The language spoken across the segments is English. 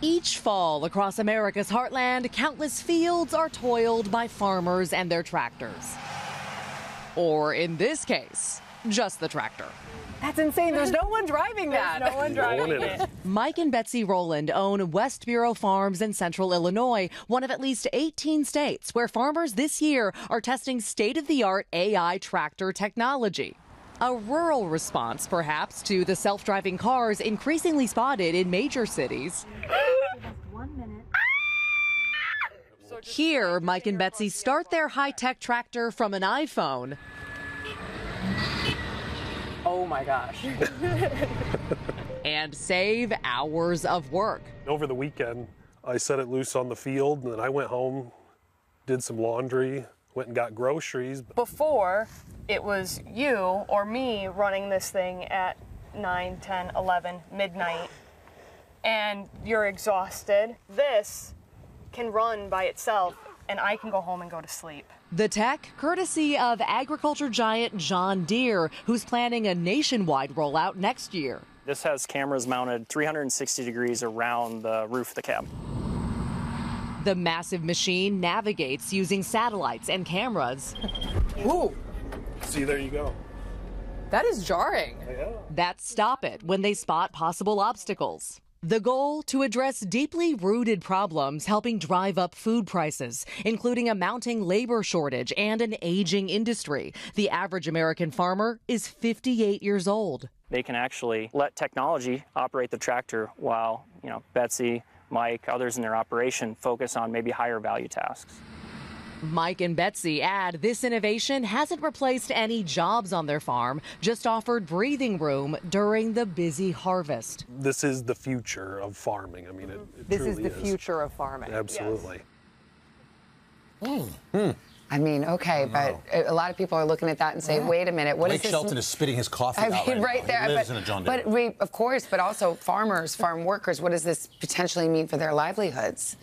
Each fall across America's heartland, countless fields are toiled by farmers and their tractors. Or in this case, just the tractor. That's insane. There's no one driving that. There's no one driving it. Mike and Betsy Rowland own West Bureau Farms in central Illinois, one of at least 18 states where farmers this year are testing state-of-the-art AI tractor technology. A rural response, perhaps, to the self-driving cars increasingly spotted in major cities. Here, Mike and Betsy start their high-tech tractor from an iPhone. Oh my gosh. And save hours of work. Over the weekend, I set it loose on the field, and then I went home, did some laundry, went and got groceries. Before, it was you or me running this thing at 9, 10, 11, midnight, and you're exhausted. This can run by itself, and I can go home and go to sleep. The tech, courtesy of agriculture giant John Deere, who's planning a nationwide rollout next year. This has cameras mounted 360 degrees around the roof of the cab. The massive machine navigates using satellites and cameras. Ooh. See, there you go. That is jarring. Yeah. That stop it when they spot possible obstacles. The goal, to address deeply rooted problems helping drive up food prices, including a mounting labor shortage and an aging industry. The average American farmer is 58 years old. They can actually let technology operate the tractor while, Betsy, Mike, others in their operation focus on maybe higher value tasks. Mike and Betsy add this innovation hasn't replaced any jobs on their farm, just offered breathing room during the busy harvest. This is the future of farming. I mean, it truly is. This is the future of farming. Absolutely. Yes. Mm. I mean, okay, but a lot of people are looking at that and say, wait a minute, what is this? Blake Shelton is spitting his coffee out right there. He lives in a John Deere. But of course, but also farmers, farm workers, what does this potentially mean for their livelihoods?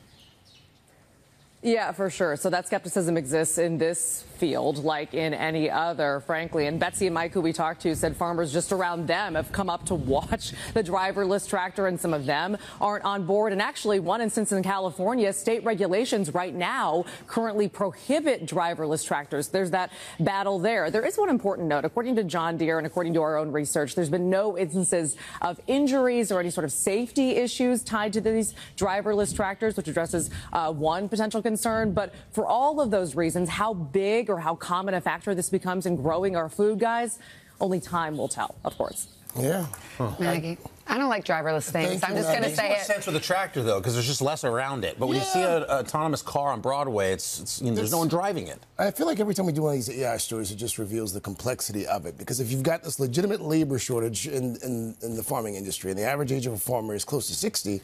Yeah, for sure. So that skepticism exists in this field like in any other, frankly. And Betsy and Mike, who we talked to, said farmers just around them have come up to watch the driverless tractor, and some of them aren't on board. And actually, one instance in California, state regulations right now currently prohibit driverless tractors. There's that battle there. There is one important note. According to John Deere and according to our own research, there's been no instances of injuries or any sort of safety issues tied to these driverless tractors, which addresses one potential concern. But for all of those reasons, how big or how common a factor this becomes in growing our food, guys, only time will tell, of course. Yeah. Huh. Maggie, I don't like driverless things. I'm just going to say it. It makes sense with a tractor, though, because there's just less around it. But when you see an autonomous car on Broadway, there's no one driving it. I feel like every time we do one of these AI stories, it just reveals the complexity of it. Because if you've got this legitimate labor shortage in the farming industry, and the average age of a farmer is close to 60,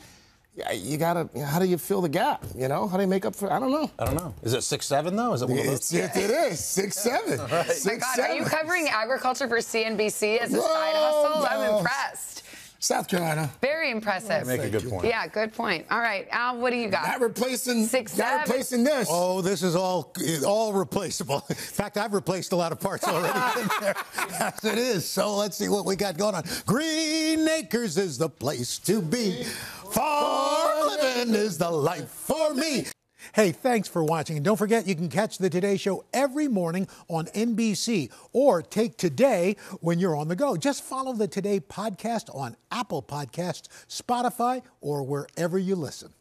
how do you fill the gap? How do you make up for? I don't know. Is it 6'7" though? Is it one of those? It is 6'7". Right. Are you covering agriculture for CNBC as a side hustle? No. I'm impressed. South Carolina. Very impressive. Make a good point. Yeah, good point. All right, Al, what do you got? Not replacing this. Oh, this is all replaceable. In fact, I've replaced a lot of parts already in there as it is. So let's see what we got going on. Green Acres is the place to be. Farm living is the life for me. Hey, thanks for watching. And don't forget, you can catch the Today Show every morning on NBC, or take Today when you're on the go. Just follow the Today podcast on Apple Podcasts, Spotify, or wherever you listen.